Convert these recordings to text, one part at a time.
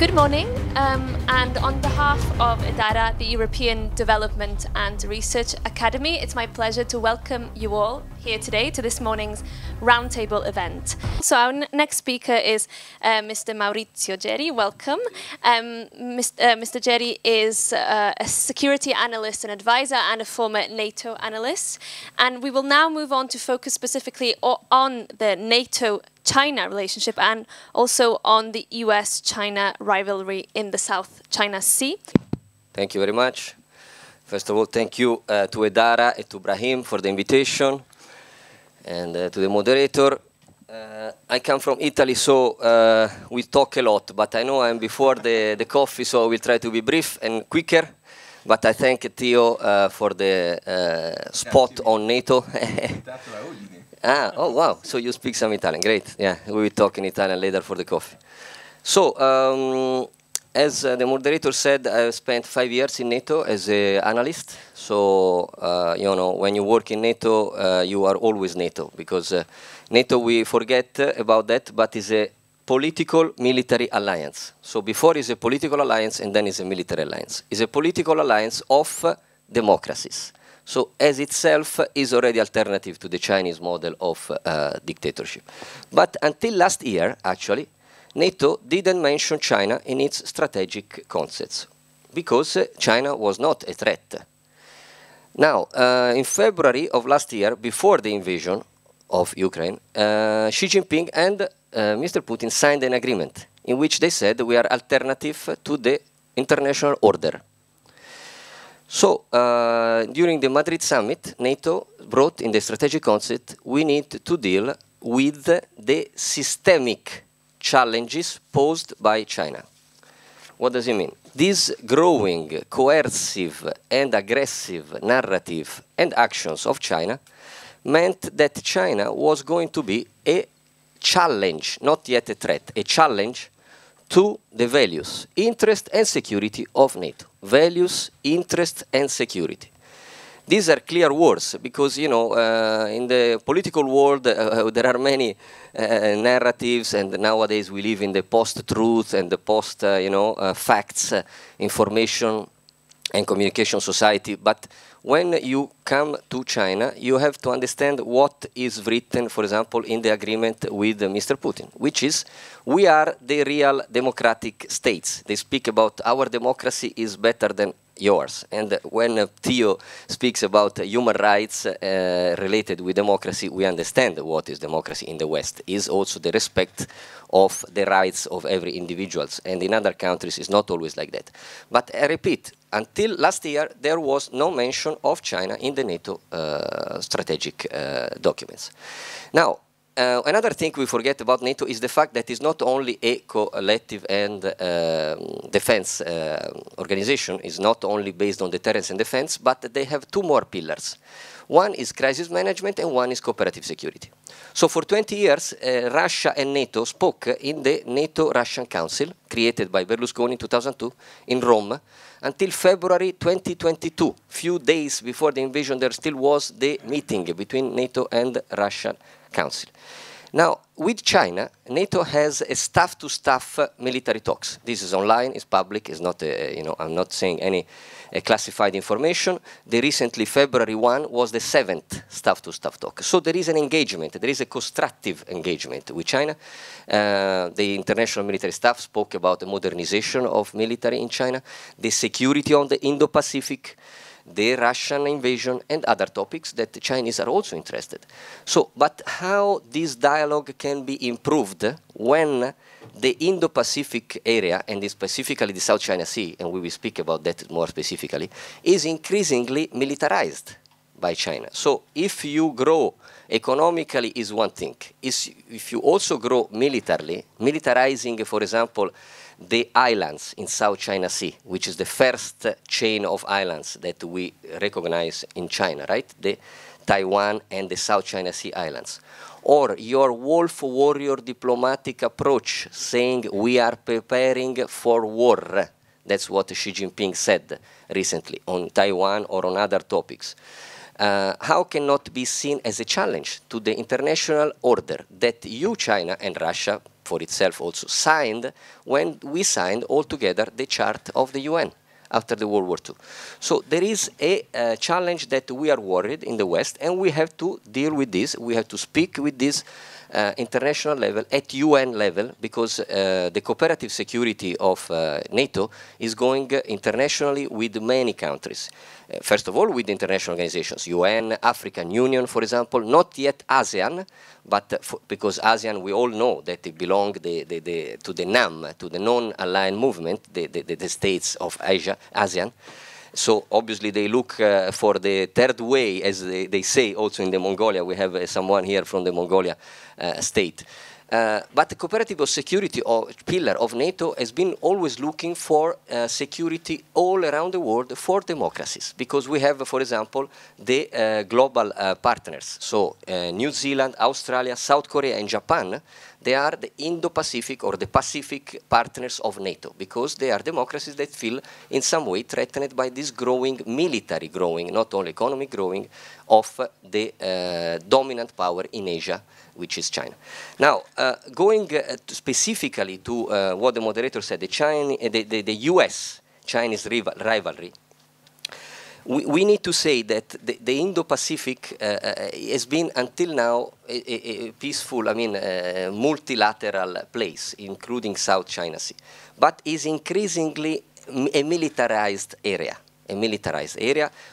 Good morning, and on behalf of EDARA, the European Development and Research Academy, it's my pleasure to welcome you all here today to this morning's roundtable event. So our next speaker is Mr. Maurizio Geri. Welcome. Mr. Geri is a security analyst and advisor and a former NATO analyst. And we will now move on to focus specifically on the NATO-China relationship and also on the US-China rivalry in the South China Sea. Thank you very much. First of all, thank you to EDARA and to Brahim for the invitation, and to the moderator. I come from Italy, so we talk a lot, but I know I'm before the coffee, so I will try to be brief and quicker. But I thank Theo for the spot on NATO. Ah, oh wow, so you speak some Italian, great. Yeah, we will talk in Italian later for the coffee. So, as the moderator said, I spent 5 years in NATO as an analyst. So, you know, when you work in NATO, you are always NATO, because NATO, we forget about that, but is a political military alliance. So before it's a political alliance and then it's a military alliance. It's a political alliance of democracies. So as itself is already alternative to the Chinese model of dictatorship. But until last year, actually, NATO didn't mention China in its strategic concepts, because China was not a threat. Now, in February of last year, before the invasion of Ukraine, Xi Jinping and Mr. Putin signed an agreement in which they said we are alternative to the international order. So, during the Madrid summit, NATO brought in the strategic concept, we need to deal with the systemic challenges posed by China. What does it mean? This growing, coercive and aggressive narrative and actions of China meant that China was going to be a challenge, not yet a threat, a challenge to the values, interest and security of NATO. Values, interest and security. These are clear words because, you know, in the political world there are many narratives, and nowadays we live in the post-truth and the post, you know, facts, information and communication society. But when you come to China, you have to understand what is written, for example, in the agreement with Mr. Putin, which is, we are the real democratic states. They speak about our democracy is better than yours. And when Theo speaks about human rights related with democracy, we understand what is democracy in the West. It is also the respect of the rights of every individual. And in other countries, it's not always like that. But I repeat, until last year, there was no mention of China in the NATO strategic documents. Now, another thing we forget about NATO is the fact that it's not only a collective and defense organization. It's not only based on deterrence and defense, but they have two more pillars. One is crisis management and one is cooperative security. So for 20 years, Russia and NATO spoke in the NATO-Russian Council, created by Berlusconi in 2002 in Rome, until February 2022, few days before the invasion. There still was the meeting between NATO and Russian Council. Now, with China, NATO has a staff-to-staff military talks. This is online, it's public, it's not, you know, I'm not saying any classified information. The recently February 1 was the 7th staff-to-staff talk. So there is an engagement, there is a constructive engagement with China. The international military staff spoke about the modernization of military in China, the security on the Indo-Pacific, the Russian invasion and other topics that the Chinese are also interested. So, but how this dialogue can be improved when the Indo-Pacific area, and specifically the South China Sea, and we will speak about that more specifically, is increasingly militarized by China. So if you grow economically is one thing. If you also grow militarily, militarizing, for example, the islands in South China Sea, which is the first chain of islands that we recognize in China, right? The Taiwan and the South China Sea islands. Or your wolf warrior diplomatic approach, saying we are preparing for war. That's what Xi Jinping said recently on Taiwan or on other topics. How cannot be seen as a challenge to the international order that you, China and Russia, for itself also signed, when we signed all together the Charter of the UN after the World War II. So there is a challenge that we are worried in the West, and we have to deal with this. We have to speak with this international level, at UN level, because the cooperative security of NATO is going internationally with many countries. First of all, with international organizations, UN, African Union, for example, not yet ASEAN, but because ASEAN, we all know that it belongs to the NAM, to the non-aligned movement, the states of Asia, ASEAN. So obviously they look for the third way, as they say also in the Mongolia. We have someone here from the Mongolia state. But the cooperative security pillar of NATO has been always looking for security all around the world for democracies, because we have, for example, the global partners. So New Zealand, Australia, South Korea and Japan, they are the Indo-Pacific or the Pacific partners of NATO, because they are democracies that feel in some way threatened by this growing military growing, not only economic growing, of the dominant power in Asia, which is China. Now, going specifically to what the moderator said, the US-Chinese rivalry, we need to say that the Indo-Pacific has been until now a peaceful, I mean, multilateral place, including South China Sea, but is increasingly a militarized area,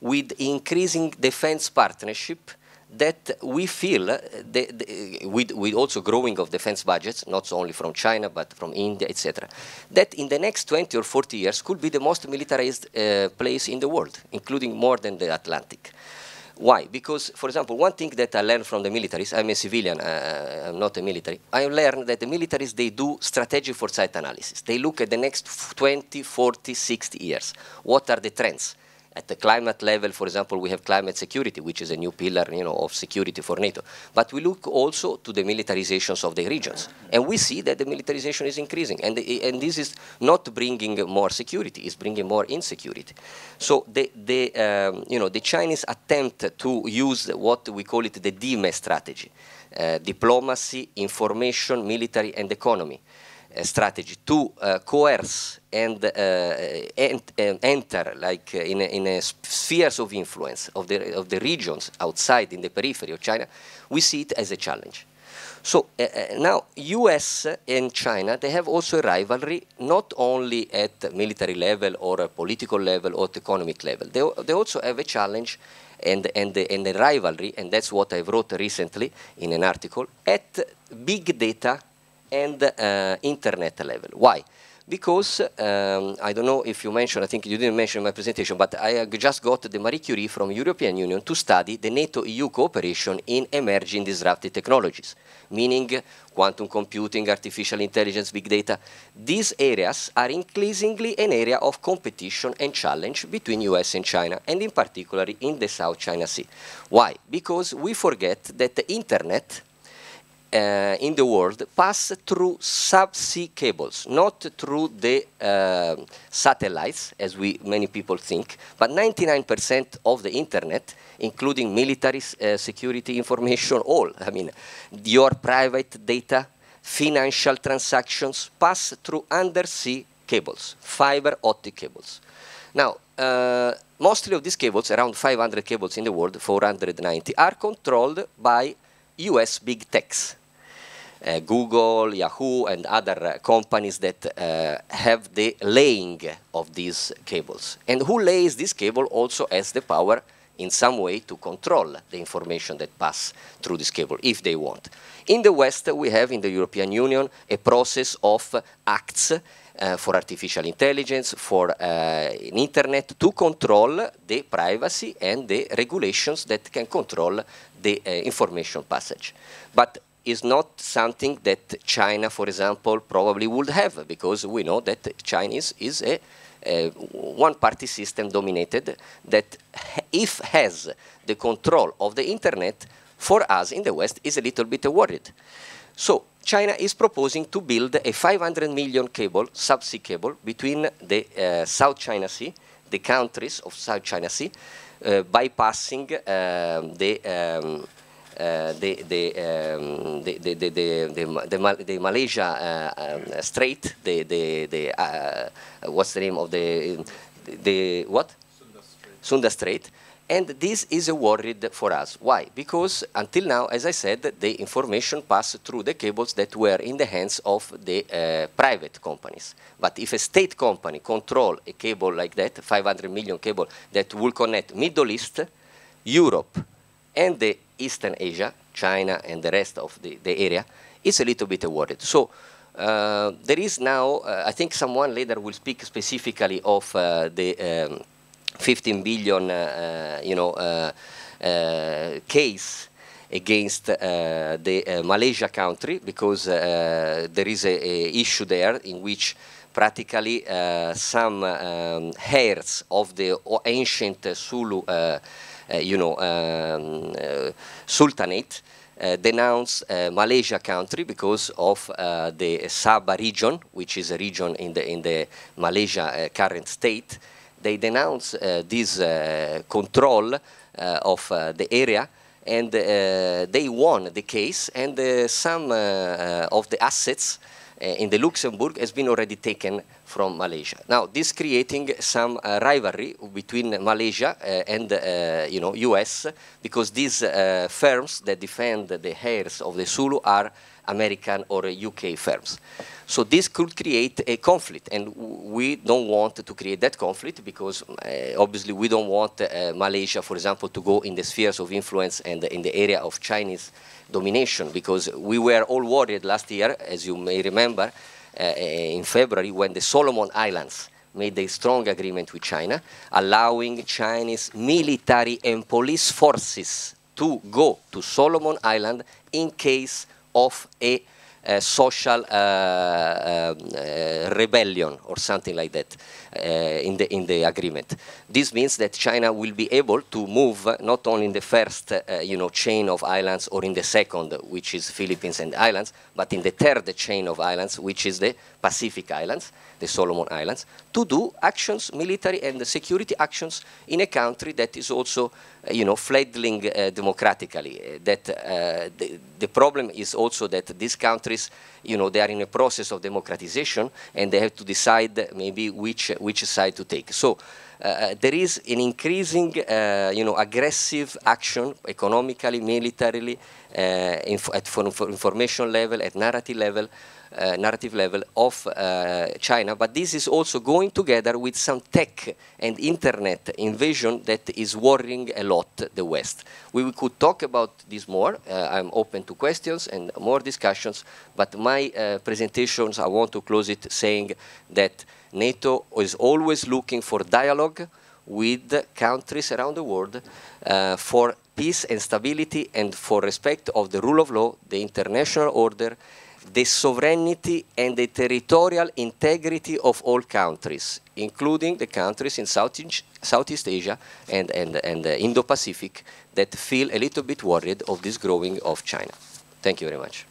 with increasing defense partnership that we feel, with also growing of defense budgets, not only from China, but from India, etc., that in the next 20 or 40 years could be the most militarized place in the world, including more than the Atlantic. Why? Because, for example, one thing that I learned from the militaries, I'm a civilian, I'm not a military, I learned that the militaries, they do strategic foresight analysis. They look at the next 20, 40, 60 years. What are the trends? At the climate level, for example, we have climate security, which is a new pillar, you know, of security for NATO. But we look also to the militarizations of the regions. And we see that the militarization is increasing. And this is not bringing more security, it's bringing more insecurity. So the Chinese attempt to use what we call it the DIME strategy, diplomacy, information, military, and economy. Strategy to coerce and enter, like in a spheres of influence of the regions outside in the periphery of China, we see it as a challenge. So now US and China, they have also a rivalry, not only at military level or a political level or at economic level. They also have a challenge and a rivalry, and that's what I wrote recently in an article, at big data and internet level. Why? Because, I don't know if you mentioned, I think you didn't mention in my presentation, but I just got the Marie Curie from European Union to study the NATO-EU cooperation in emerging disruptive technologies, meaning quantum computing, artificial intelligence, big data. These areas are increasingly an area of competition and challenge between US and China, and in particular in the South China Sea. Why? Because we forget that the internet in the world pass through subsea cables, not through the satellites, as many people think, but 99% of the internet, including military security information, all, I mean, your private data, financial transactions, pass through undersea cables, fiber optic cables. Now, mostly of these cables, around 500 cables in the world, 490, are controlled by US big techs. Google, Yahoo, and other companies that have the laying of these cables. And who lays this cable also has the power in some way to control the information that pass through this cable, if they want. In the West, we have in the European Union a process of acts for artificial intelligence, for an internet, to control the privacy and the regulations that can control the information passage. But is not something that China, for example, probably would have, because we know that Chinese is a one-party system dominated that, if has the control of the internet, for us in the West is a little bit worried. So China is proposing to build a 500 million cable, subsea cable, between the South China Sea, the countries of South China Sea, bypassing the the Malaysia Strait, what's the name of the what? Sunda Strait. And this is a worry for us. Why? Because until now, as I said, the information passed through the cables that were in the hands of the private companies. But if a state company controls a cable like that, 500 million cable that will connect Middle East, Europe, and the Eastern Asia, China and the rest of the area, it's a little bit worried. So there is now, I think someone later will speak specifically of the 15 billion, case against the Malaysia country, because there is a issue there in which practically some heirs of the ancient Sulu, Sultanate denounce Malaysia country because of the Sabah region, which is a region in the Malaysia current state. They denounce this control of the area, and they won the case, and some of the assets in the Luxembourg has been already taken from Malaysia. Now, this creating some rivalry between Malaysia and US, because these firms that defend the heirs of the Sulu are American or UK firms. So this could create a conflict, and we don't want to create that conflict, because obviously we don't want Malaysia, for example, to go in the spheres of influence and in the area of Chinese domination, because we were all worried last year, as you may remember, in February, when the Solomon Islands made a strong agreement with China, allowing Chinese military and police forces to go to Solomon Island in case of a social rebellion or something like that in the agreement. This means that China will be able to move not only in the first chain of islands, or in the second, which is Philippines and islands, but in the third chain of islands, which is the Pacific Islands, the Solomon Islands, to do actions, military and security actions, in a country that is also fledgling democratically. The problem is also that these countries, they are in a process of democratization, and they have to decide maybe which side to take. So there is an increasing, aggressive action, economically, militarily, for information level, at narrative level of China, but this is also going together with some tech and internet invasion that is worrying a lot the West. We could talk about this more. I'm open to questions and more discussions, but my presentations, I want to close it saying that NATO is always looking for dialogue with countries around the world for peace and stability, and for respect of the rule of law, the international order, the sovereignty and the territorial integrity of all countries, including the countries in Southeast Asia and the Indo-Pacific, that feel a little bit worried of this growing of China. Thank you very much.